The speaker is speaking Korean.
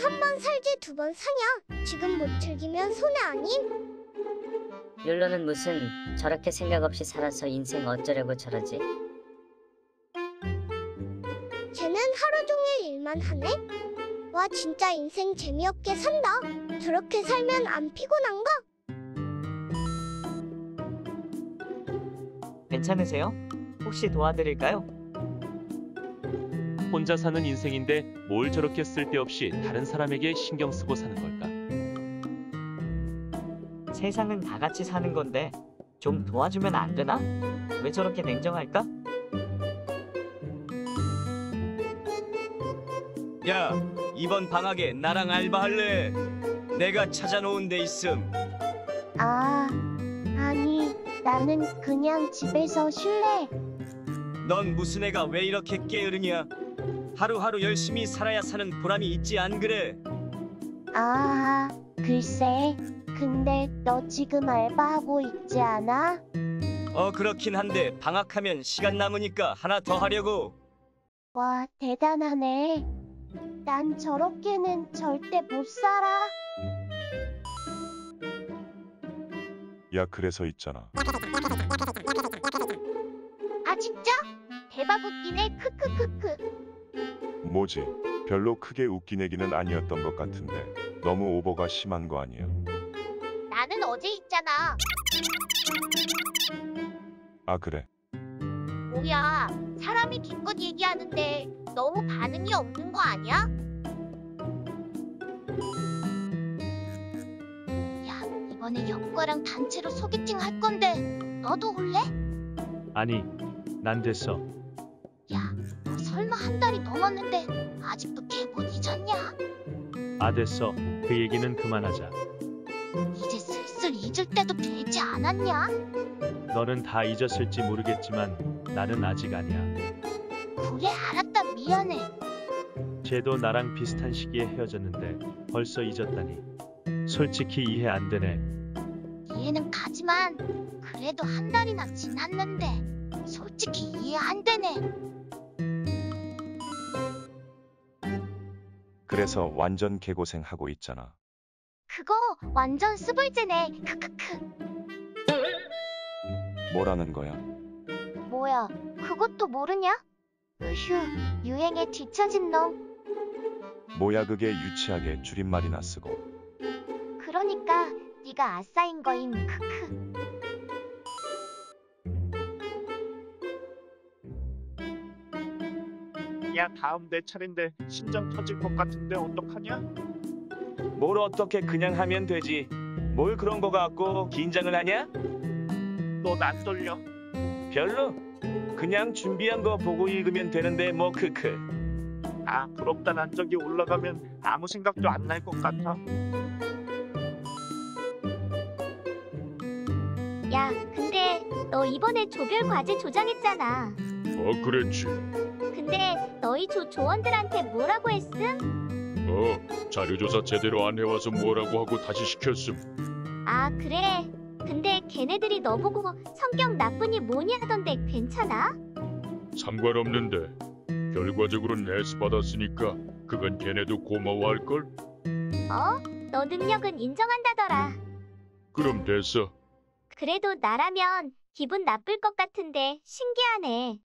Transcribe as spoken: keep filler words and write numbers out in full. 한 번 살지 두 번 사냐? 지금 못 즐기면 손해 아님? 욜로는 무슨 저렇게 생각 없이 살아서 인생 어쩌려고 저러지? 쟤는 하루 종일 일만 하네? 와 진짜 인생 재미없게 산다. 저렇게 살면 안 피곤한가? 괜찮으세요? 혹시 도와드릴까요? 혼자 사는 인생인데 뭘 저렇게 쓸데없이 다른 사람에게 신경 쓰고 사는 걸까? 세상은 다 같이 사는 건데 좀 도와주면 안 되나? 왜 저렇게 냉정할까? 야, 이번 방학에 나랑 알바할래? 내가 찾아놓은 데 있음. 아, 아니, 나는 그냥 집에서 쉴래. 넌 무슨 애가 왜 이렇게 게으르냐? 하루하루 열심히 살아야 사는 보람이 있지 안 그래? 아, 글쎄. 근데 너 지금 알바하고 있지 않아? 어, 그렇긴 한데 방학하면 시간 남으니까 하나 더 하려고. 와, 대단하네. 난 저렇게는 절대 못 살아. 야, 그래서 있잖아. 아, 진짜? 대박 웃기네. 크크크크. 뭐지? 별로 크게 웃긴 얘기는 아니었던 것 같은데 너무 오버가 심한 거 아니야? 나는 어제 있잖아. 아, 그래? 뭐야, 사람이 기껏 얘기하는데 너무 반응이 없는 거 아니야? 야, 이번에 형과랑 단체로 소개팅 할 건데 너도 올래? 아니, 난 됐어. 야, 너 설마 한 달이 넘었는데 아직도 걔 못 잊었냐? 아, 됐어. 그 얘기는 그만하자. 이제 슬슬 잊을 때도 되지 않았냐? 너는 다 잊었을지 모르겠지만 나는 아직 아니야. 그래, 알았다. 미안해. 쟤도 나랑 비슷한 시기에 헤어졌는데 벌써 잊었다니. 솔직히 이해 안 되네. 이해는 가지만 그래도 한 달이나 지났는데 솔직히 이해 안 되네. 그래서 완전 개고생하고 있잖아. 그거 완전 스불제네. 크크크. 뭐라는 거야? 뭐야, 그것도 모르냐? 으휴, 유행에 뒤처진 놈. 뭐야, 그게 유치하게 줄임말이나 쓰고. 그러니까 네가 아싸인 거임. 크크. 야, 다음 내 차례인데 심장 터질 것 같은데 어떡하냐? 뭘 어떻게 그냥 하면 되지. 뭘 그런 거 갖고 긴장을 하냐? 너 난 떨려. 별로? 그냥 준비한 거 보고 읽으면 되는데 뭐. 크크. 아, 부럽다. 난 저기 올라가면 아무 생각도 안 날 것 같아. 야, 근데 너 이번에 조별 과제 조장했잖아. 어, 그랬지. 근데 너희 조 조원들한테 뭐라고 했음? 어, 자료조사 제대로 안 해와서 뭐라고 하고 다시 시켰음. 아, 그래? 근데 걔네들이 너보고 성격 나쁘니 뭐니 하던데 괜찮아? 상관없는데. 결과적으로는 S 받았으니까 그건 걔네도 고마워할걸? 어? 너 능력은 인정한다더라. 그럼 됐어. 그래도 나라면 기분 나쁠 것 같은데 신기하네.